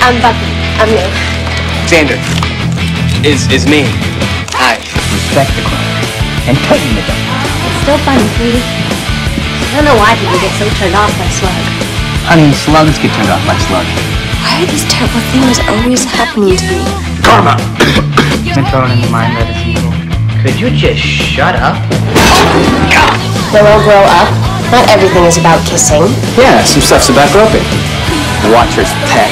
I'm Buffy. I'm new. Xander is me. Hi. Respect the crowd and tighten it up. It's still funny, sweetie. I don't know why people get so turned off by Slug. I mean, slugs get turned off by Slug. Why are these terrible things always happening to me? Karma. I'm thrown in the mind that is evil. Could you just shut up? They'll all grow up. Not everything is about kissing. Yeah, some stuff's about groping. Watcher's pet.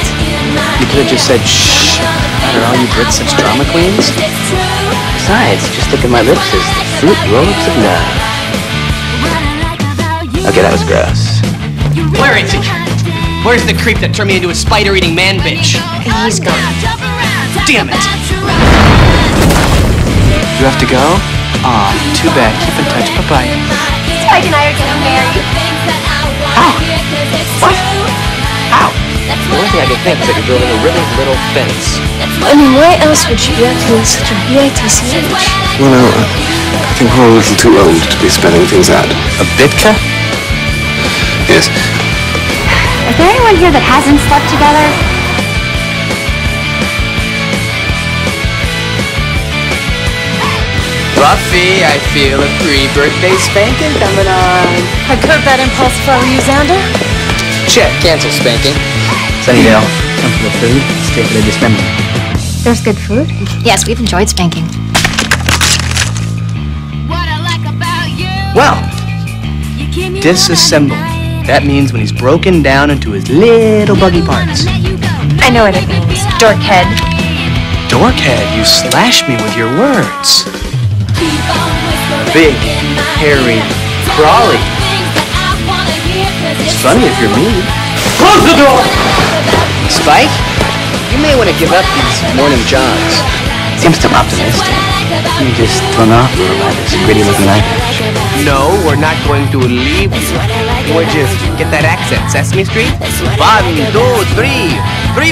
You could have just said, shh. After all, you Brits such drama queens. Besides, just look at my lips as the fruit robes of night. Okay, that was gross. Where is he? Where's the creep that turned me into a spider-eating man bitch? He's gone. Damn it! You have to go? Aw, too bad. Keep in touch. Bye-bye. Spike and I are getting married. Ow! What? Ow! The only thing I can think is that you're building a really little fence. I mean, why else would you be acting in such a bitch? Well, no, I think we're a little too old to be spelling things out. A bitka? Yes. Is there anyone here that hasn't slept together? Buffy, I feel a pre-birthday spanking coming on. I curb that impulse for you, Xander. Check. Cancel spanking. Sunnydale. Come for the food. Stay for the dismember. There's good food? Yes, we've enjoyed spanking. What I like about you. Well, disassembled. That means when he's broken down into his little buggy parts. I know what it means. Dorkhead. Dorkhead, you slash me with your words. Big, hairy, crawly. It's funny if you're mean. Close the door! Spike, you may want to give up these morning jogs. Seems too optimistic. You just thrown off a little by this gritty-looking nightmare. No, we're not going to leave you. We're just... Get that accent, Sesame Street. 1, 2, 3. 3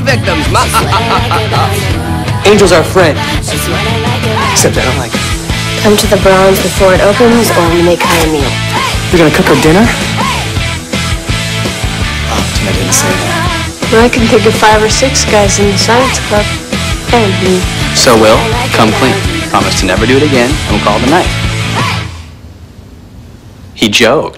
victims. Angel's our friend. Except I don't like it. Come to the Bronze before it opens, or we make high meal. You're gonna cook our dinner? I didn't say that. Well, I can think of 5 or 6 guys in the science club. And me. So, Will, come clean. Promise to never do it again, and we'll call it a night. He joked.